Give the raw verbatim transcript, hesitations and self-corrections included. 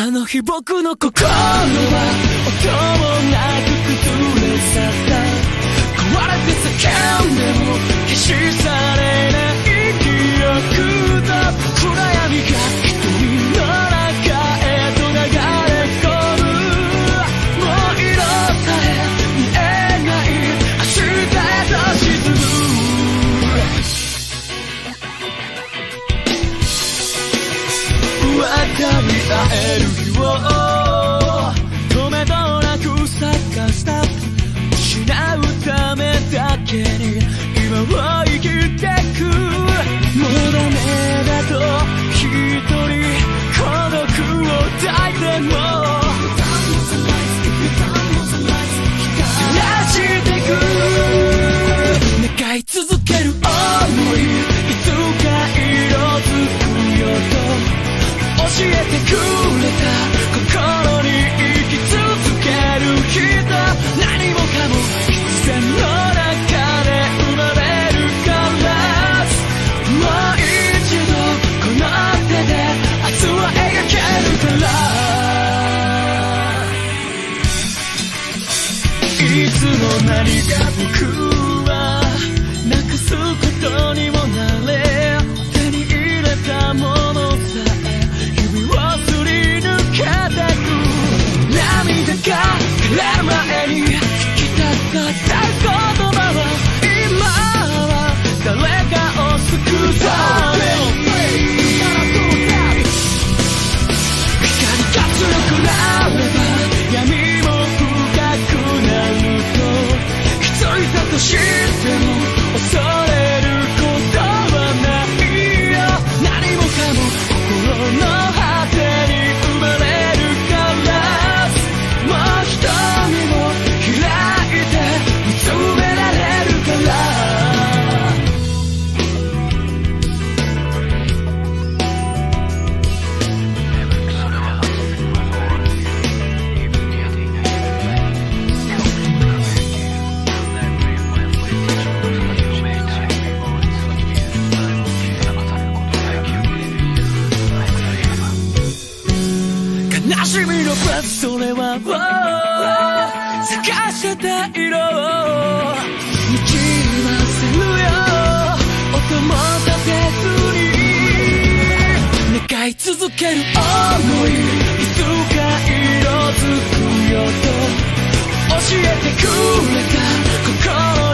あの日僕の心は音もなく崩れ去った。壊れて叫んでも消し去れない記憶と暗闇が瞳の中へと流れ込む。もう色さえ見えない明日へと沈む。分かり合える日を止めどなく探した。失うためだけに今を生きてく。ものねだと一人孤独を抱いても照らしてく。願い続ける想いいつか色づくよと教えてくれた。心に生き続ける人、何もかも必然の中で生まれるから、もう一度この手で明日は描けるから。いつの間にか僕はなくすことにもなれ、手に入れたものさが枯れる前に聞きたかった言葉は今は誰かを救うために光が強くなれば闇も深くなると、一人だとしても恐れることはないよ。何もかも心の果てに生まれ、瞳を開いて見つめられるから。悲しみのブレス、それは探して色をにじませるよ。音も立てずに願い続ける想い、いつか色づくよと教えてくれた心